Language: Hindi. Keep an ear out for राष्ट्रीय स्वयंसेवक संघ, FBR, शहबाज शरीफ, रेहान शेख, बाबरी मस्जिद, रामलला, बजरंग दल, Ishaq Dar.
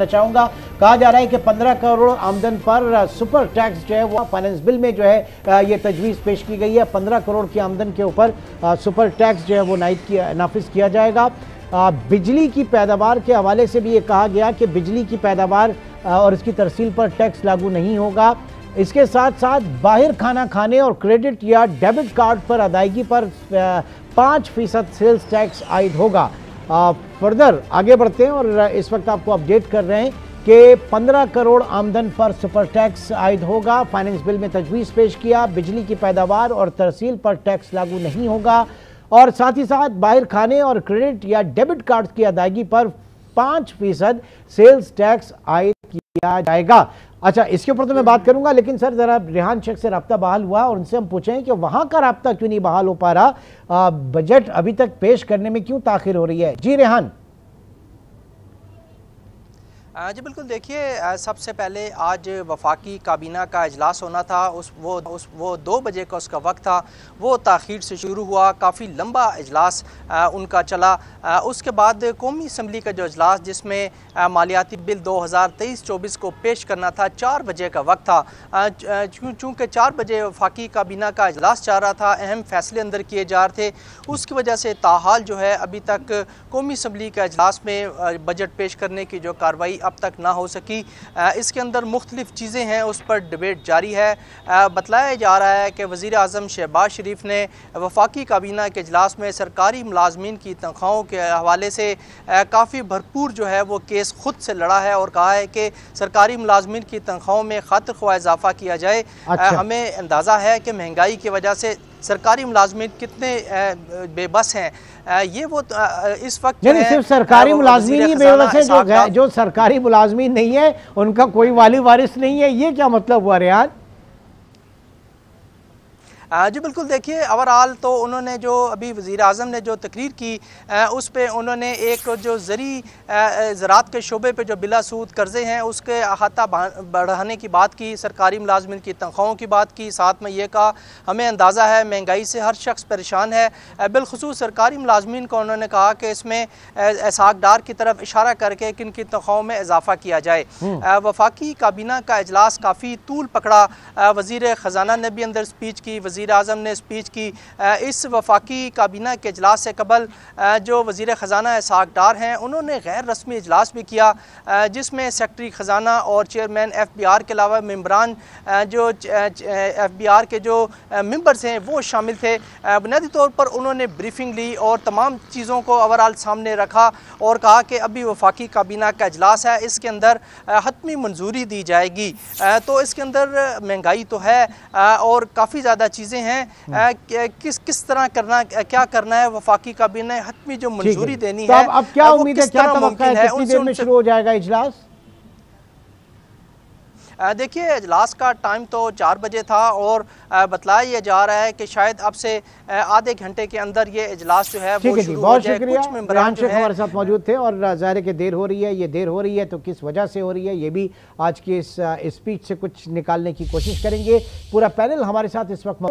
चाहूंगा, कहा जा रहा है कि 15 करोड़ आमदन पर सुपर टैक्स जो है वो फाइनेंस बिल में जो है ये तजवीज़ पेश की गई है। 15 करोड़ की आमदन के ऊपर सुपर टैक्स जो है वो नाफिज किया जाएगा। बिजली की पैदावार के हवाले से भी ये कहा गया कि बिजली की पैदावार और इसकी तरसील पर टैक्स लागू नहीं होगा। इसके साथ साथ बाहर खाना खाने और क्रेडिट या डेबिट कार्ड पर अदायगी पर 5% सेल्स टैक्स आयद होगा। फर्दर आगे बढ़ते हैं और इस वक्त आपको अपडेट कर रहे हैं कि 15 करोड़ आमदन पर सुपर टैक्स आयद होगा। फाइनेंस बिल में तजवीज़ पेश किया, बिजली की पैदावार और तरसील पर टैक्स लागू नहीं होगा और साथ ही साथ बाहर खाने और क्रेडिट या डेबिट कार्ड की अदायगी पर 5% सेल्स टैक्स आयद किया जाएगा। अच्छा, इसके ऊपर तो मैं बात करूंगा, लेकिन सर ज़रा रेहान शेख से रब्ता बहाल हुआ और उनसे हम पूछें कि वहाँ का रब्ता क्यों नहीं बहाल हो पा रहा, बजट अभी तक पेश करने में क्यों ताखिर हो रही है। जी रेहान। जी बिल्कुल, देखिए सबसे पहले आज वफाकी काबीना का इजलास होना था, वो 2 बजे का उसका वक्त था, वो ताख़ीर से शुरू हुआ, काफ़ी लंबा इजलास उनका चला। उसके बाद कौमी असम्बली का जो इजलास जिसमें मालियाती बिल 2023-24 को पेश करना था, 4 बजे का वक्त था। चूँकि 4 बजे वफाकी काबीना का इजलास चल रहा था, अहम फैसले अंदर किए जा रहे थे, उसकी वजह से ताहाल जो है अभी तक कौमी असम्बली का इजलास में बजट पेश करने की जो कार्रवाई अब तक ना हो सकी। इसके अंदर मुख्तलिफ चीज़ें हैं, उस पर डिबेट जारी है। बताया जा रहा है कि वज़ीर आज़म शहबाज शरीफ ने वफाकी काबीना के इजलास में सरकारी मुलाजमीन की तनख्वाहों के हवाले से काफ़ी भरपूर जो है वो केस खुद से लड़ा है और कहा है कि सरकारी मुलाजमीन की तनख्वाहों में खातिर ख्वाह इजाफा किया जाए। हमें अंदाज़ा है कि महंगाई की वजह से सरकारी मुलाजमीन कितने बेबस हैं। ये वो इस वक्त नहीं, सिर्फ सरकारी मुलाजमीन ही बेबस है, जो सरकारी मुलाजमीन नहीं है उनका कोई वाली वारिस नहीं है, ये क्या मतलब हुआ रेहान। जी बिल्कुल, देखिए ओवरऑल तो उन्होंने जो अभी वज़ीर आज़म ने जो तकरीर की उस पर उन्होंने एक जो ज़रात के शोबे पे जो बिला सूद कर्ज़े हैं उसके अहाता बढ़ाने की बात की, सरकारी मुलाजमिन की तनख्वाहों की बात की, साथ में ये कहा हमें अंदाज़ा है महंगाई से हर शख्स परेशान है। बिलखसूस सरकारी मुलाजमिन को उन्होंने कहा कि इसमें इशाक डार की तरफ इशारा करके कि इनकी तनख्वाहों में इजाफा किया जाए। वफाकी काबीना का इजलास काफ़ी तूल पकड़ा, वज़ीर ख़जाना ने भी अंदर स्पीच की, वज़ीर आज़म ने स्पीच की। इस वफाकी काबीना के इजलास से कबल जो वज़ीर ख़जाना इशाक डार हैं उन्होंने गैर रस्मी इजलास भी किया, जिसमें सेक्रेटरी ख़जाना और चेयरमैन FBR के अलावा मम्बरान जो FBR के जो मम्बर्स हैं वो शामिल थे। बुनियादी तौर पर उन्होंने ब्रीफिंग ली और तमाम चीज़ों को ओवरऑल सामने रखा और कहा कि अभी वफाकी काबीना का इजलास है, इसके अंदर हतमी मंजूरी दी जाएगी। तो इसके अंदर महंगाई तो है और काफ़ी ज़्यादा चीज़ें हैं, किस तरह करना, क्या करना है, वफाकी काबीना हतमी जो मंजूरी देनी है। अब क्या उम्मीद है, क्या तवक्को है, कितनी देर में शुरू हो जाएगा इजलास। देखिए इजलास का टाइम तो 4 बजे था और बताया जा रहा है कि शायद अब से आधे घंटे के अंदर ये इजलास जो है वो शुरू हो जाए। बहुत शुक्रिया रेहान शेख हमारे साथ मौजूद थे और ज़ाहिर है कि देर हो रही है, ये देर हो रही है तो किस वजह से हो रही है ये भी आज की इस स्पीच से कुछ निकालने की कोशिश करेंगे। पूरा पैनल हमारे साथ इस वक्त